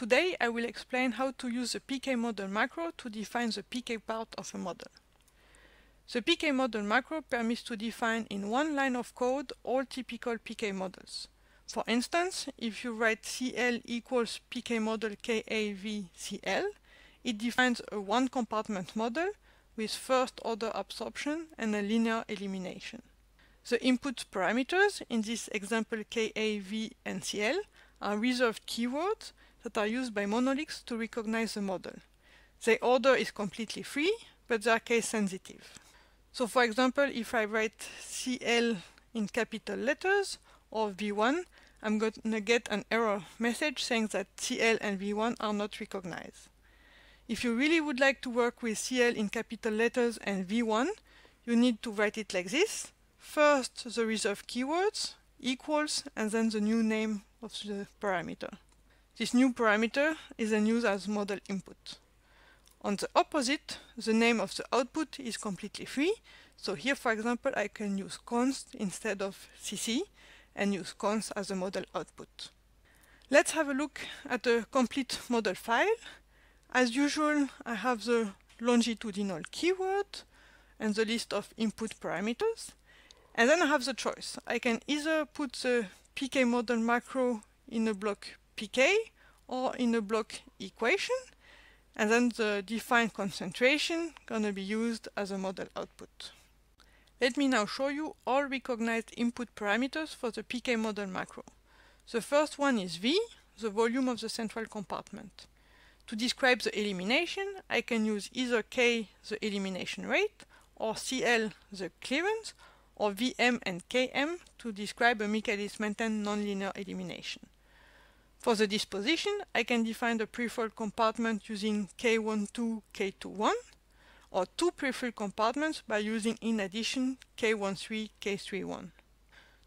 Today I will explain how to use the pkmodel macro to define the pk part of a model. The pkmodel macro permits to define in one line of code all typical pk models. For instance, if you write cl equals pkmodel kavcl, it defines a one-compartment model with first-order absorption and a linear elimination. The input parameters, in this example kav and cl, are reserved keywords that are used by Monolix to recognize the model. Their order is completely free, but they are case-sensitive. So for example, if I write CL in capital letters or V1, I'm going to get an error message saying that CL and V1 are not recognized. If you really would like to work with CL in capital letters and V1, you need to write it like this. First, the reserved keywords, equals, and then the new name of the parameter. This new parameter is then used as model input. On the opposite, the name of the output is completely free. So here, for example, I can use const instead of cc and use const as a model output. Let's have a look at the complete model file. As usual, I have the longitudinal keyword and the list of input parameters. And then I have the choice. I can either put the pkmodel macro in a block pk or in a block equation, and then the defined concentration gonna be used as a model output. Let me now show you all recognized input parameters for the pkmodel macro. The first one is V, the volume of the central compartment. To describe the elimination, I can use either K, the elimination rate, or CL, the clearance, or VM and KM to describe a Michaelis-Menten nonlinear elimination. For the disposition, I can define the preferred compartment using K12, K21, or two preferred compartments by using in addition K13, K31.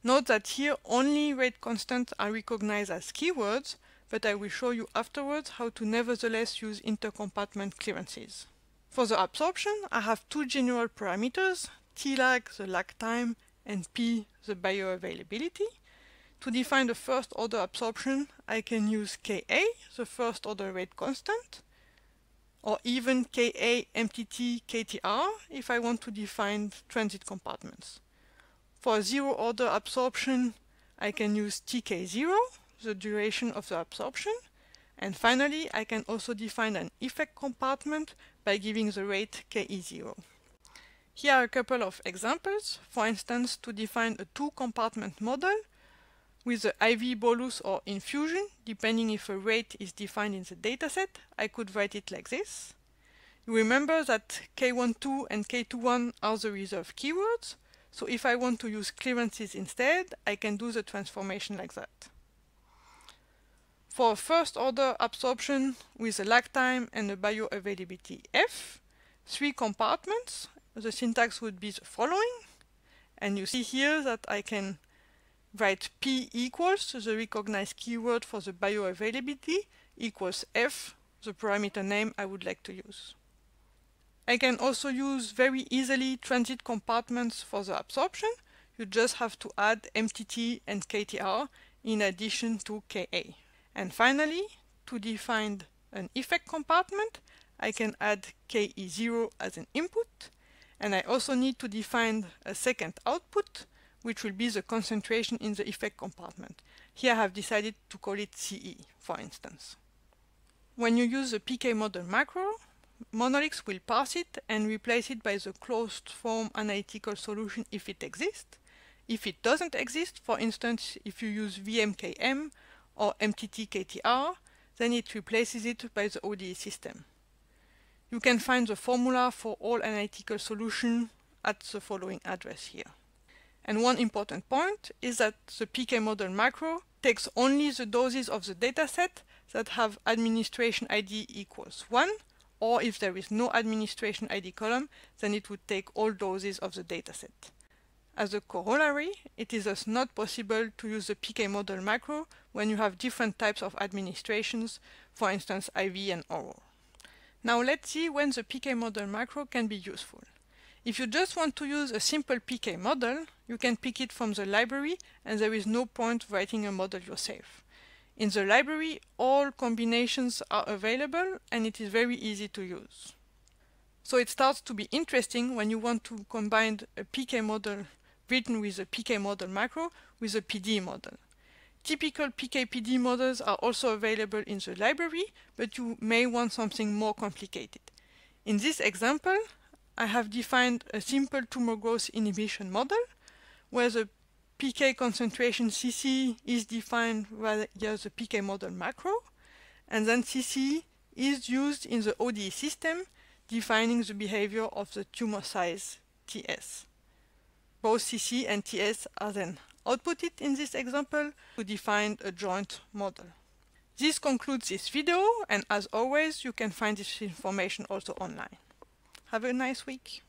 Note that here only rate constants are recognized as keywords, but I will show you afterwards how to nevertheless use intercompartment clearances. For the absorption, I have two general parameters, T-lag, the lag time, and P, the bioavailability. To define the first order absorption, I can use Ka, the first order rate constant, or even Ka, MTT, KTR if I want to define transit compartments. For zero order absorption, I can use Tk0, the duration of the absorption, and finally I can also define an effect compartment by giving the rate Ke0. Here are a couple of examples, for instance to define a two-compartment model with the IV bolus or infusion, depending if a rate is defined in the dataset, I could write it like this. You remember that K12 and K21 are the reserved keywords, so if I want to use clearances instead, I can do the transformation like that. For first order absorption with a lag time and a bioavailability F, three compartments, the syntax would be the following, and you see here that I can write P equals the recognized keyword for the bioavailability equals F, the parameter name I would like to use. I can also use very easily transit compartments for the absorption, you just have to add MTT and KTR in addition to Ka. And finally, to define an effect compartment, I can add Ke0 as an input. And I also need to define a second output, which will be the concentration in the effect compartment. Here I have decided to call it CE, for instance. When you use the pkmodel macro, Monolix will parse it and replace it by the closed form analytical solution if it exists. If it doesn't exist, for instance, if you use VMKM or MTTKTR, then it replaces it by the ODE system. You can find the formula for all analytical solutions at the following address here. And one important point is that the pkmodel macro takes only the doses of the dataset that have administration ID equals 1, or if there is no administration ID column, then it would take all doses of the dataset. As a corollary, it is thus not possible to use the pkmodel macro when you have different types of administrations, for instance IV and oral. Now let's see when the pkmodel macro can be useful. If you just want to use a simple PK model, you can pick it from the library and there is no point writing a model yourself. In the library, all combinations are available and it is very easy to use. So it starts to be interesting when you want to combine a PK model written with a PK model macro with a PD model. Typical PKPD models are also available in the library, but you may want something more complicated. In this example, I have defined a simple tumor growth inhibition model, where the PK concentration CC is defined via the PK model macro, and then CC is used in the ODE system, defining the behavior of the tumor size TS. Both CC and TS are then outputted in this example to define a joint model. This concludes this video, and as always, you can find this information also online. Have a nice week.